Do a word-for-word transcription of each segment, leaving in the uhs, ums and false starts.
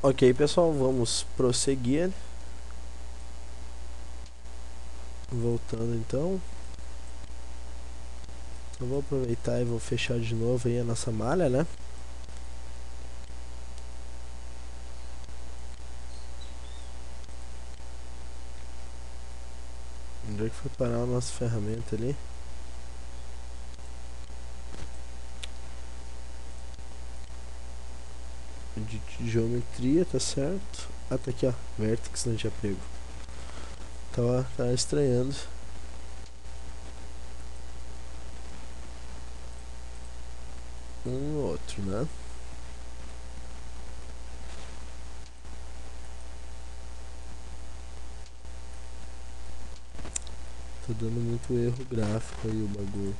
Ok, pessoal, vamos prosseguir. Voltando então. Eu vou aproveitar e vou fechar de novo aí a nossa malha, né? Onde é que foi parar a nossa ferramenta ali? De geometria, tá certo? Ah, tá aqui, ó, vértex, não tinha pego. Tava, tava estranhando. Um outro, né? Tá dando muito erro gráfico aí o bagulho.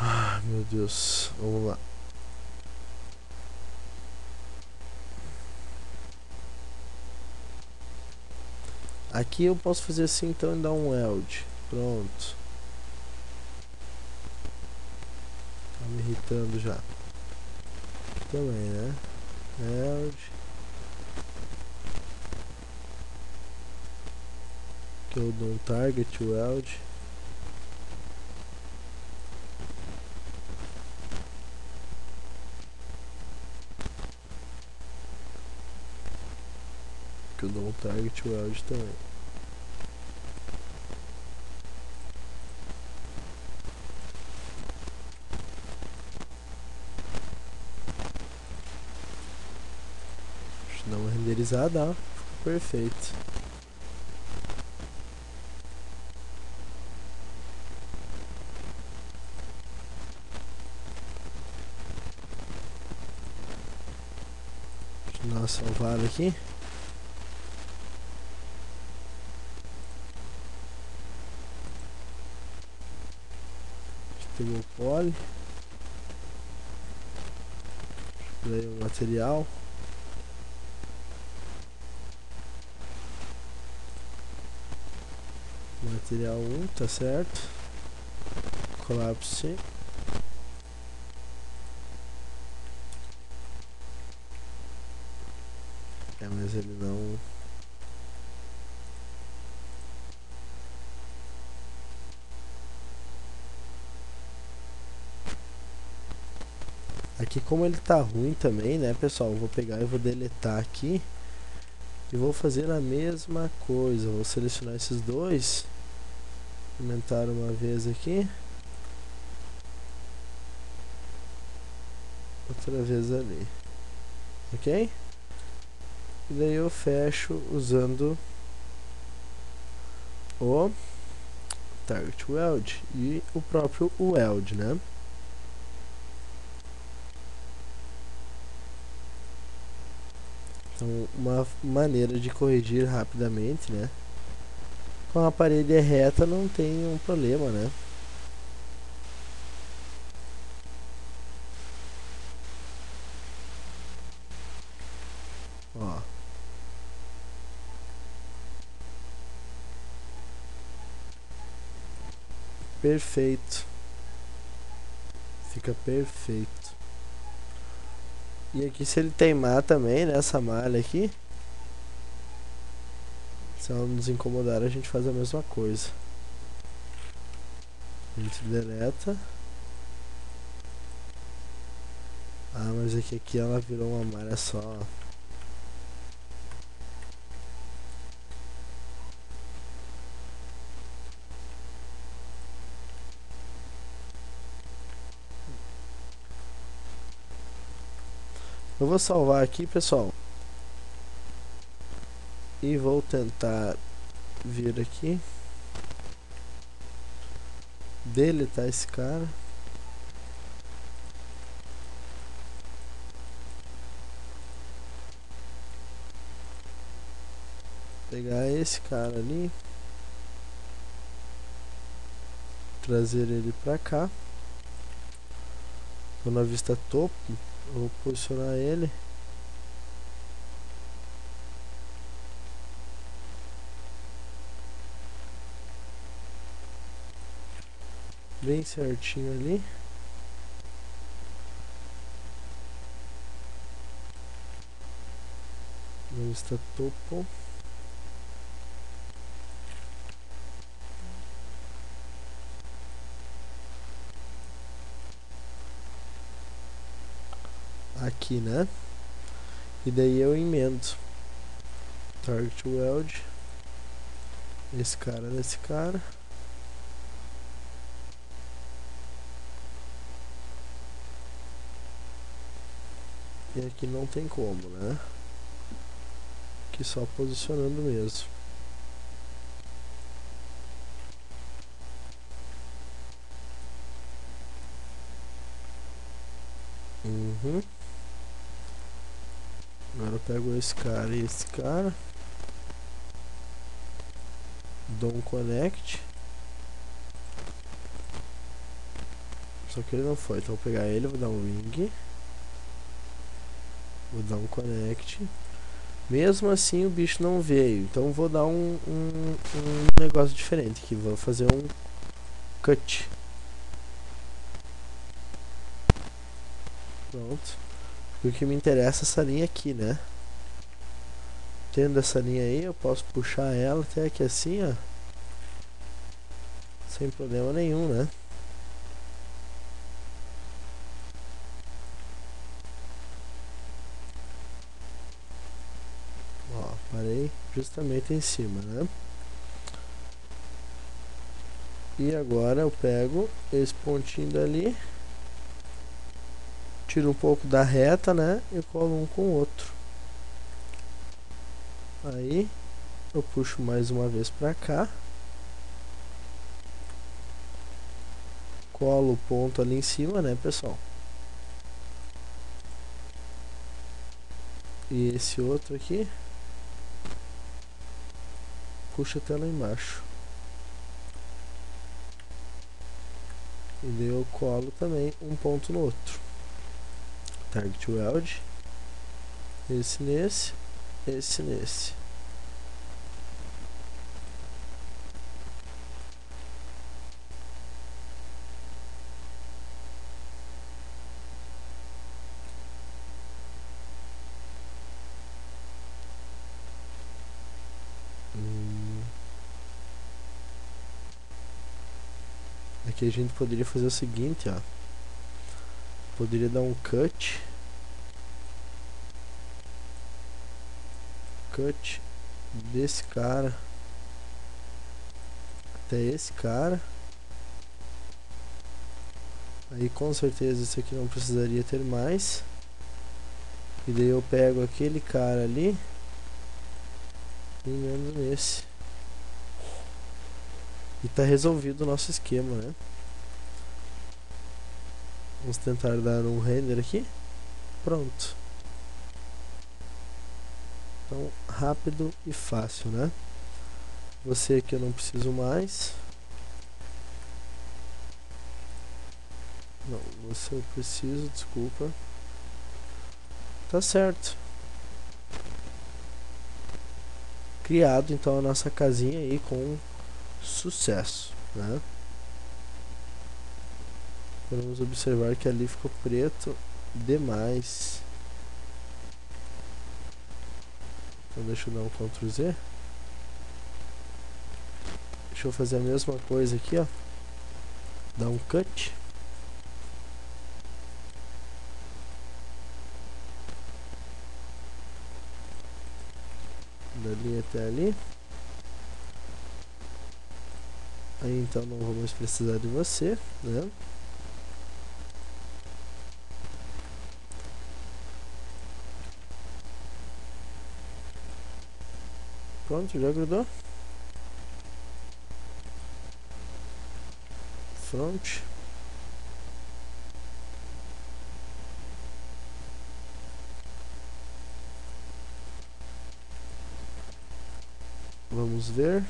Ah, meu Deus, vamos lá. Aqui eu posso fazer assim então e dar um weld. Pronto. Tá me irritando já. Também, né? Weld. Que eu dou um target weld. Eu dou um target weld também. Deixa eu dar uma renderizada, ó. Ficou perfeito. Deixa eu dar uma salvada aqui. Pegou o poli, daí o material, material um, tá certo, colapse, é, mas ele não. Aqui como ele tá ruim também, né, pessoal, eu vou pegar e vou deletar aqui e vou fazer a mesma coisa. Vou selecionar esses dois, aumentar uma vez aqui, outra vez ali, ok? E daí eu fecho usando o Target Weld e o próprio Weld, né? Então, uma maneira de corrigir rapidamente, né? Com a parede reta não tem um problema, né? Ó. Perfeito. Fica perfeito. E aqui se ele teimar também, né, essa malha aqui, se ela nos incomodar, a gente faz a mesma coisa. A gente deleta. Ah, mas aqui, aqui ela virou uma malha só. Eu vou salvar aqui, pessoal, e vou tentar vir aqui, deletar esse cara, pegar esse cara ali, trazer ele pra cá. Tô na vista topo. Vou posicionar ele. Bem certinho ali. lista tuple. Aqui, né? E daí eu emendo target weld esse cara nesse cara. E aqui não tem como, né? Aqui só posicionando mesmo. Uhum. Agora eu pego esse cara e esse cara. Dou um connect. Só que ele não foi, então eu vou pegar ele, vou dar um wing. Vou dar um connect. Mesmo assim o bicho não veio. Então vou dar um, um, um negócio diferente aqui. Vou fazer um cut. Pronto. O que me interessa é essa linha aqui, né? Tendo essa linha aí, eu posso puxar ela até aqui assim, ó. Sem problema nenhum, né? Justamente em cima, né? E agora eu pego esse pontinho dali, tiro um pouco da reta, né? E colo um com o outro. Aí eu puxo mais uma vez pra cá, colo o ponto ali em cima, né, pessoal? E esse outro aqui puxa até lá embaixo. E daí eu colo também um ponto no outro. Target weld. Esse nesse. Esse nesse. Aqui a gente poderia fazer o seguinte, ó. Poderia dar um cut. Cut desse cara até esse cara. Aí com certeza esse aqui não precisaria ter mais. E daí eu pego aquele cara ali e emendo nesse. E tá resolvido o nosso esquema, né? Vamos tentar dar um render aqui. Pronto. Então, rápido e fácil, né? Você aqui eu não preciso mais. Não, você eu preciso, desculpa. Tá certo. Criado então a nossa casinha aí com sucesso, né? Podemos observar que ali ficou preto demais. Então deixa eu dar um control zê. Deixa eu fazer a mesma coisa aqui, ó. Dar um cut. Dali até ali. Aí então não vou mais precisar de você, né? Pronto, já grudou. Front. Vamos ver.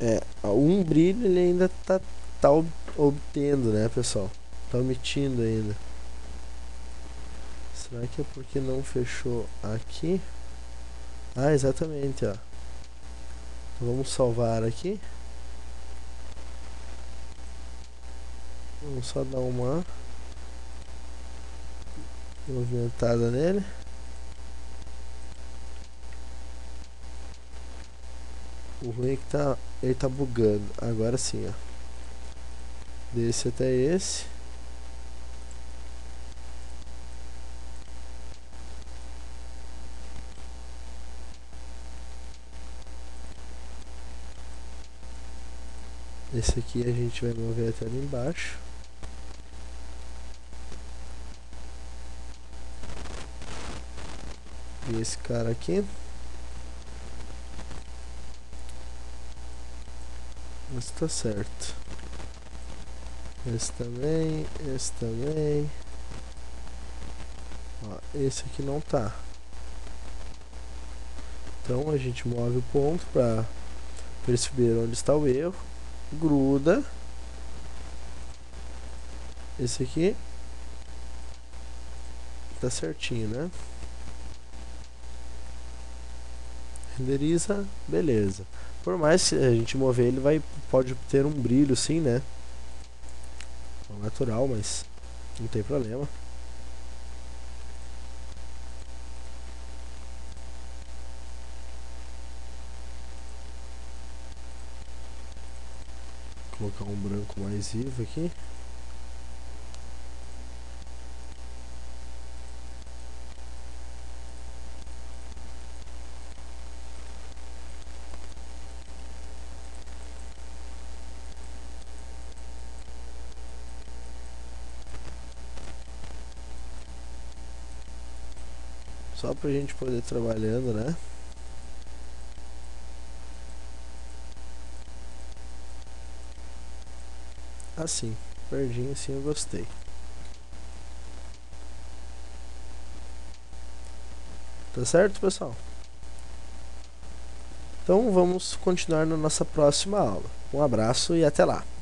É, um brilho ele ainda tá, tá obtendo, né, pessoal? Tá omitindo ainda. Será que é porque não fechou aqui? Ah, exatamente, ó. Então, vamos salvar aqui. Vamos só dar uma movimentada nele. O ruim é que tá, ele tá bugando. Agora sim, ó. Desse até esse. Esse aqui a gente vai mover até ali embaixo. E esse cara aqui. Esse tá certo. Esse também, esse também. Ó, esse aqui não tá. Então a gente move o ponto para perceber onde está o erro. Gruda esse aqui, tá certinho, né? Renderiza, beleza. Por mais que a gente mover, ele vai, pode ter um brilho, sim, né? Natural, mas não tem problema. Vou colocar um branco mais vivo aqui. Só pra gente poder ir trabalhando, né? Assim, verdinho assim eu gostei. Tá certo, pessoal? Então vamos continuar na nossa próxima aula. Um abraço e até lá!